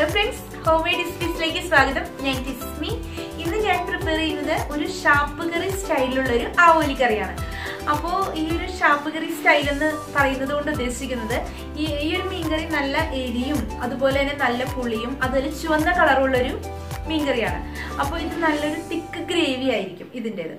Hello friends, homemade dishes like swagatham. Njan Tismi. Innu njan prepare cheyyunnathu oru sharp curry style ulla oru avoli curry aanu. Appo ee oru sharp curry style ennu parayunnathu kondu udheshikkunnathu ee oru meen curry nalla eriyum adupole thane nalla puliyum adile chuvanna color ulla oru meen curry aanu. Appo idu nalloru thick gravy aayirikkum idindedu.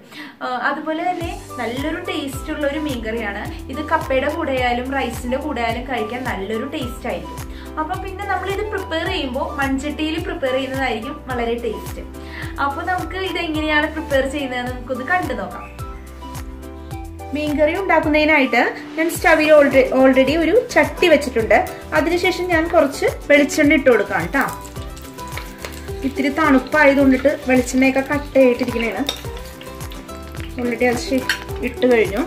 Adupole thane nalloru taste ulla oru meen curry aanu. Idu kappede kude ayalum rice inde kude ayalum കഴിക്കാൻ നല്ലൊരു taste ആയിരിക്കും. അപ്പോൾ പിന്നെ നമ്മൾ ഇത് prepare ചെയ്യുമ്പോൾ മൺചട്ടിയിൽ prepare ചെയ്യുന്നതായിരിക്കും വളരെ ടേസ്റ്റ്. അപ്പോൾ നമുക്ക് ഇത് എങ്ങനെയാണ് പ്രിപ്പയർ ചെയ്യുന്നതെന്ന് നമുക്കൊന്ന് കണ്ടു നോക്കാം. മീൻ കറി ഉണ്ടാക്കുന്നതിനായിട്ട് ഞാൻ സ്റ്റവിൽ ഓൾറെഡി ഒരു ചട്ടി വെച്ചിട്ടുണ്ട്. അതിനുശേഷം ഞാൻ കുറച്ച് വെളിച്ചെണ്ണ ഇട്ട് കൊടുക്കാം കേട്ടോ. ഇത്തിരി തണുപ്പായതുകൊണ്ടിട്ട് വെളിച്ചെണ്ണയൊക്കെ കട്ടയായിട്ടിരിക്കുന്നതാണ്. ഓൾറെഡി അത് ഇട്ട് കഴിഞ്ഞു.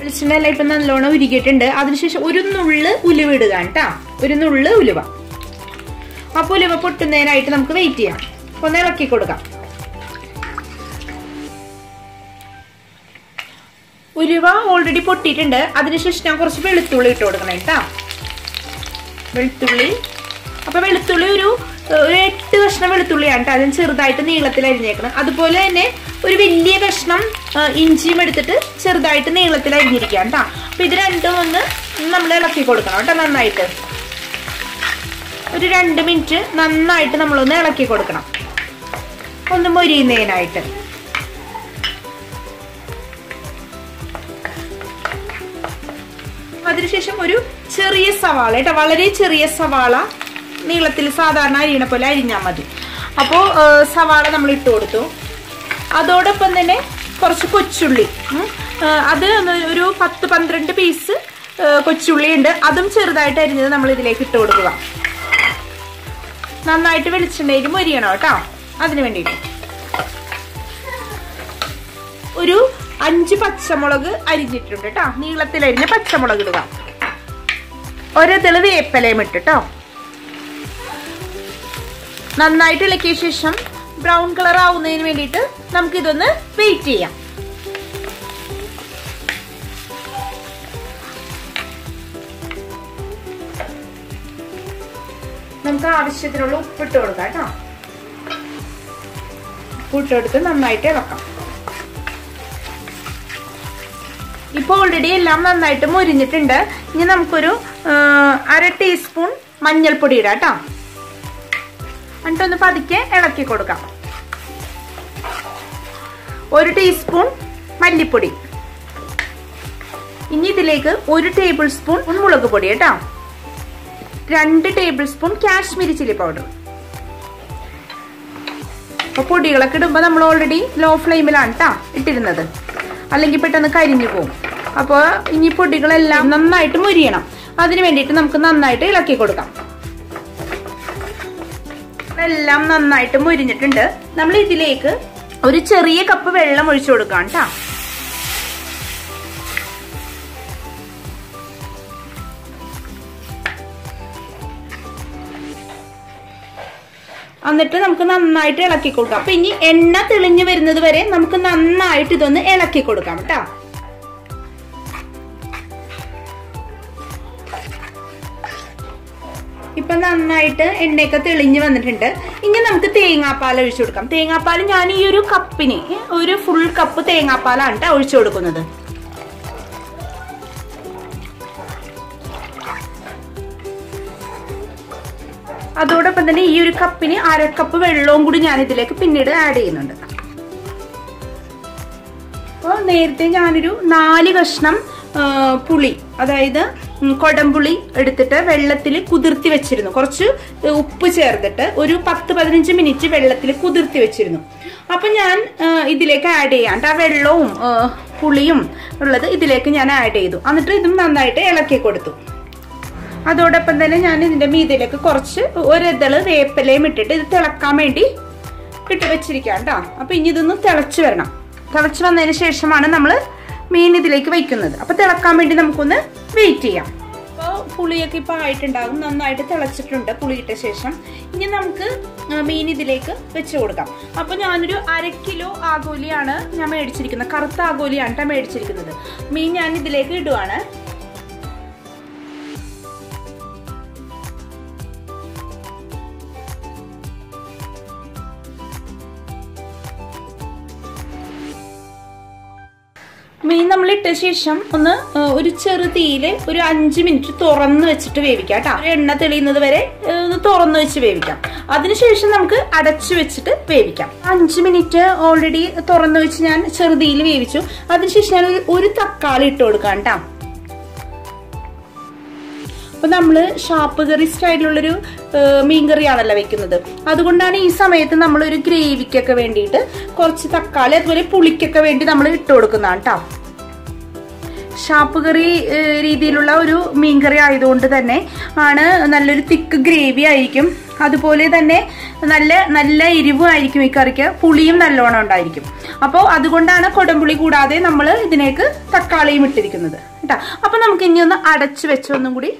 വെളിച്ചെണ്ണ എല്ലാം ഇപ്പം നല്ലോണം ഉരുകിയിട്ടുണ്ട്. അതിനുശേഷം ഒരു നുള്ളു ഉലുവ ഇടുക കേട്ടോ, ഒരു നുള്ളു ഉലുവ. അപ്പോൾ ഉലുവ പൊട്ടുന്നതിനായിട്ട് നമുക്ക് വെയിറ്റ് ചെയ്യാം, ഒന്ന് ഇളക്കി കൊടുക്കാം. ഉലുവ ഓൾറെഡി പൊട്ടിയിട്ടുണ്ട്. അതിനുശേഷം ഞാൻ കുറച്ച് വെളുത്തുള്ളി ഇട്ട് കൊടുക്കണം കേട്ടോ, വെളുത്തുള്ളി. അപ്പോൾ വെളുത്തുള്ളി ഒരു 8 കഷ്ണം വെളുത്തുള്ളിയാണ് കേട്ടോ. അതിന് ചെറുതായിട്ട് നീളത്തിൽ അരിഞ്ഞേക്കണം. അതുപോലെ തന്നെ ഒരു വലിയ കഷ്ണം ഇഞ്ചിയും എടുത്തിട്ട് ചെറുതായിട്ട് നീളത്തിൽ അരിഞ്ഞിരിക്കാം കേട്ടോ. അപ്പം ഇത് രണ്ടും ഒന്ന് നമ്മൾ ഇളക്കി കൊടുക്കണം കേട്ടോ, നന്നായിട്ട് ഒരു 2 മിനിറ്റ് നന്നായിട്ട് നമ്മളൊന്ന് ഇളക്കി കൊടുക്കണം, ഒന്ന് മൊരിയുന്നതിനായിട്ട്. അതിനുശേഷം ഒരു ചെറിയ സവാള കേട്ടോ, വളരെ ചെറിയ സവാള, നീളത്തിൽ സാധാരണ അരിയണ പോലെ അരിഞ്ഞാൽ മതി. അപ്പോൾ സവാള നമ്മൾ ഇട്ട് കൊടുത്തു. അതോടൊപ്പം തന്നെ കുറച്ച് കൊച്ചുള്ളി, അത് ഒരു 10-12 പീസ് കൊച്ചുള്ളി ഉണ്ട്, അതും ചെറുതായിട്ട് അരിഞ്ഞത് നമ്മൾ ഇതിലേക്ക് ഇട്ട് കൊടുക്കുക. നന്നായിട്ട് വെളിച്ചെണ്ണയിൽ മൊരിയണം കേട്ടോ. അതിന് വേണ്ടിയിട്ട് ഒരു 5 പച്ചമുളക് അരിഞ്ഞിട്ടുണ്ട് കേട്ടോ, നീളത്തിലരിഞ്ഞ പച്ചമുളക് ഇടുക. ഒരതിള് വേപ്പിലയും ഇട്ട് കേട്ടോ. നന്നായിട്ട് ഇളക്കിയ ശേഷം ബ്രൗൺ കളർ ആവുന്നതിന് വേണ്ടിയിട്ട് നമുക്കിതൊന്ന് വെയിറ്റ് ചെയ്യാം. നമുക്ക് ആവശ്യത്തിനുള്ള ഉപ്പിട്ട് കൊടുക്കാം കേട്ടോ. ഉപ്പിട്ടെടുത്ത് നന്നായിട്ട് ഇളക്കാം. ഇപ്പോൾ ഓൾറെഡി എല്ലാം നന്നായിട്ട് മൊരിഞ്ഞിട്ടുണ്ട്. ഇനി നമുക്കൊരു 1/2 ടീസ്പൂൺ മഞ്ഞൾപ്പൊടി ഇടാം കേട്ടോ. എന്നിട്ടൊന്ന് പതുക്കെ ഇളക്കി കൊടുക്കാം. 1 ടീസ്പൂൺ മല്ലിപ്പൊടി. ഇനി ഇതിലേക്ക് 1 ടേബിൾ സ്പൂൺ മുളക് പൊടി കേട്ടോ. 2 table spoon Kashmiri chilli powder. അപ്പോൾ പൊടികളൊക്കെ ഇടുമ്പോൾ നമ്മൾ ഓൾറെഡി ലോ ഫ്ലെയിമിലാണ് കേട്ടോ ഇട്ടിരുന്നത്, അല്ലെങ്കിൽ പെട്ടെന്ന് കരിഞ്ഞു പോകും. അപ്പോൾ ഇനി പൊടികളെല്ലാം നന്നായിട്ട് മുരിയണം. അതിന് വേണ്ടിയിട്ട് നമുക്ക് നന്നായിട്ട് ഇളക്കി കൊടുക്കാം. എല്ലാം നന്നായിട്ട് മുരിഞ്ഞിട്ടുണ്ട്. നമ്മൾ ഇതിലേക്ക് ഒരു ചെറിയ കപ്പ് വെള്ളം ഒഴിച്ചു കൊടുക്കാം കേട്ടോ. എന്നിട്ട് നമുക്ക് നന്നായിട്ട് ഇളക്കി കൊടുക്കാം. അപ്പൊ ഇനി എണ്ണ തെളിഞ്ഞു വരുന്നത് വരെ നമുക്ക് നന്നായിട്ട് ഇതൊന്ന് ഇളക്കി കൊടുക്കാം കേട്ടോ. ഇപ്പൊ നന്നായിട്ട് എണ്ണയൊക്കെ തെളിഞ്ഞ് വന്നിട്ടുണ്ട്. ഇനി നമുക്ക് തേങ്ങാപ്പാൽ ഒഴിച്ചു കൊടുക്കാം. തേങ്ങാപ്പാൽ ഞാൻ ഈ ഒരു കപ്പിന് ഒരു ഫുൾ കപ്പ് തേങ്ങാപ്പാലാണ് കേട്ടോ ഒഴിച്ചു കൊടുക്കുന്നത്. അതോടൊപ്പം തന്നെ ഈ ഒരു കപ്പിന് 1/2 കപ്പ് വെള്ളവും കൂടി ഞാൻ ഇതിലേക്ക് പിന്നീട് ആഡ് ചെയ്യുന്നുണ്ട്. അപ്പോൾ നേരത്തെ ഞാനൊരു 4 കഷ്ണം പുളി, അതായത് കൊടംപുളി എടുത്തിട്ട് വെള്ളത്തിൽ കുതിർത്തി വെച്ചിരുന്നു. കുറച്ച് ഉപ്പ് ചേർത്തിട്ട് ഒരു 10-15 മിനിറ്റ് വെള്ളത്തിൽ കുതിർത്തി വെച്ചിരുന്നു. അപ്പം ഞാൻ ഇതിലേക്ക് ആഡ് ചെയ്യാണ്ട് ആ വെള്ളവും പുളിയും ഉള്ളത് ഇതിലേക്ക് ഞാൻ ആഡ് ചെയ്തു. എന്നിട്ട് ഇതും നന്നായിട്ട് ഇളക്കി കൊടുത്തു. അതോടൊപ്പം തന്നെ ഞാൻ ഇതിൻ്റെ മീതിലേക്ക് കുറച്ച് ഒരിതള് വേപ്പിലയും ഇട്ടിട്ട് ഇത് തിളക്കാൻ വേണ്ടി ഇട്ട് വെച്ചിരിക്കാം കേട്ടോ. അപ്പം ഇനി ഇതൊന്ന് തിളച്ച് വരണം. തിളച്ച് വന്നതിന് ശേഷമാണ് നമ്മൾ മീൻ ഇതിലേക്ക് വയ്ക്കുന്നത്. അപ്പോൾ തിളക്കാൻ വേണ്ടി നമുക്കൊന്ന് വെയിറ്റ് ചെയ്യാം. അപ്പോൾ പുളിയൊക്കെ ഇപ്പോൾ ആയിട്ടുണ്ടാകും, നന്നായിട്ട് തിളച്ചിട്ടുണ്ട് പുളിയിട്ട ശേഷം. ഇനി നമുക്ക് മീൻ ഇതിലേക്ക് വെച്ച് കൊടുക്കാം. അപ്പോൾ ഞാനൊരു 1/2 കിലോ ആഗോലിയാണ് ഞാൻ മേടിച്ചിരിക്കുന്നത്, കറുത്ത ആഗോലിയാണ് കേട്ടോ മേടിച്ചിരിക്കുന്നത്. മീൻ ഞാൻ ഇതിലേക്ക് ഇടുവാണ്. മീൻ നമ്മൾ ഇട്ട ശേഷം ഒന്ന് ഒരു ചെറു തീയിൽ ഒരു 5 മിനിറ്റ് തുറന്ന് വെച്ചിട്ട് വേവിക്കാം കേട്ടോ. ഒരു എണ്ണ തെളിയുന്നത് വരെ ഒന്ന് തുറന്ന് വെച്ച് വേവിക്കാം. അതിനുശേഷം നമുക്ക് അടച്ചു വെച്ചിട്ട് വേവിക്കാം. 5 മിനിറ്റ് ഓൾറെഡി തുറന്ന് വെച്ച് ഞാൻ ചെറുതീയിൽ വേവിച്ചു. അതിനുശേഷം ഞാൻ ഒരു തക്കാളി ഇട്ട് കൊടുക്കാം കേട്ടോ. അപ്പോൾ നമ്മൾ ഷാർപ്പ് കറി സ്റ്റൈലിലുള്ളൊരു മീൻകറിയാണല്ലോ വെക്കുന്നത്. അതുകൊണ്ടാണ് ഈ സമയത്ത് നമ്മളൊരു ഗ്രേവിക്കൊക്കെ വേണ്ടിയിട്ട് കുറച്ച് തക്കാളി അതുപോലെ പുളിക്കൊക്കെ വേണ്ടി നമ്മൾ ഇട്ട് കൊടുക്കുന്നതാണ് കേട്ടോ. ഷാർപ്പ് കറി രീതിയിലുള്ള ഒരു മീൻകറി ആയതുകൊണ്ട് തന്നെ ആണ് നല്ലൊരു തിക്ക് ഗ്രേവി ആയിരിക്കും. അതുപോലെ തന്നെ നല്ല നല്ല എരിവും ആയിരിക്കും ഈ കറിക്ക്, പുളിയും നല്ലോണം ഉണ്ടായിരിക്കും. അപ്പോൾ അതുകൊണ്ടാണ് കൊടംപുളി കൂടാതെ നമ്മൾ ഇതിനേക്ക് തക്കാളിയും ഇട്ടിരിക്കുന്നത് കേട്ടോ. അപ്പോൾ നമുക്ക് ഇനി ഒന്ന് അടച്ചു വെച്ച് ഒന്നും കൂടി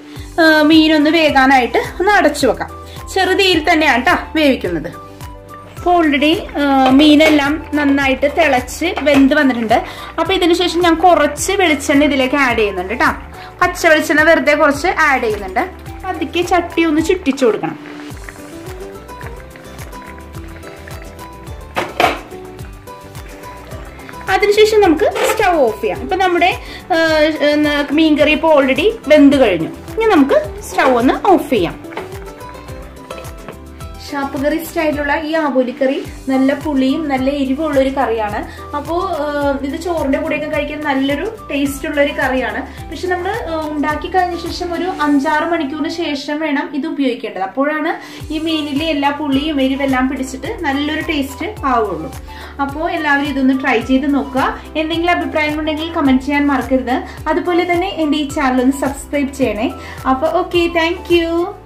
മീനൊന്ന് വേകാനായിട്ട് ഒന്ന് അടച്ചു വെക്കാം. ചെറുതീയിൽ തന്നെയാണ് കേട്ടോ വേവിക്കുന്നത്. അപ്പോൾ ഓൾറെഡി മീനെല്ലാം നന്നായിട്ട് തിളച്ച് വെന്ത് വന്നിട്ടുണ്ട്. അപ്പോൾ ഇതിന് ശേഷം ഞാൻ കുറച്ച് വെളിച്ചെണ്ണ ഇതിലേക്ക് ആഡ് ചെയ്യുന്നുണ്ട് കേട്ടോ. പച്ച വെളിച്ചെണ്ണ വെറുതെ കുറച്ച് ആഡ് ചെയ്യുന്നുണ്ട്. അതിക്ക് ചട്ടി ഒന്ന് ചുറ്റിച്ചു കൊടുക്കണം. അതിനുശേഷം നമുക്ക് സ്റ്റവ് ഓഫ് ചെയ്യാം. ഇപ്പം നമ്മുടെ മീൻകറി ഇപ്പോൾ ഓൾറെഡി വെന്ത് കഴിഞ്ഞു. ഇനി നമുക്ക് സ്റ്റവ് ഒന്ന് ഓഫ് ചെയ്യാം. ഷാപ്പ് കറി സ്റ്റൈലുള്ള ഈ ആബോലിക്കറി നല്ല പുളിയും നല്ല എരിവുള്ള ഒരു കറിയാണ്. അപ്പോൾ ഇത് ചോറിൻ്റെ കൂടെയൊക്കെ കഴിക്കാൻ നല്ലൊരു ടേസ്റ്റ് ഉള്ള ഒരു കറിയാണ്. പക്ഷെ നമ്മൾ ഉണ്ടാക്കി കഴിഞ്ഞ ശേഷം ഒരു 5-6 മണിക്കൂറിന് ശേഷം വേണം ഇത് ഉപയോഗിക്കേണ്ടത്. അപ്പോഴാണ് ഈ മീനിലെ എല്ലാ പുളിയും എരിവെല്ലാം പിടിച്ചിട്ട് നല്ലൊരു ടേസ്റ്റ് ആവുള്ളൂ. അപ്പോൾ എല്ലാവരും ഇതൊന്ന് ട്രൈ ചെയ്ത് നോക്കുക. എന്തെങ്കിലും അഭിപ്രായം ഉണ്ടെങ്കിൽ കമൻറ്റ് ചെയ്യാൻ മറക്കരുത്. അതുപോലെ തന്നെ എൻ്റെ ഈ ചാനൽ ഒന്ന് സബ്സ്ക്രൈബ് ചെയ്യണേ. അപ്പോൾ ഓക്കെ, താങ്ക്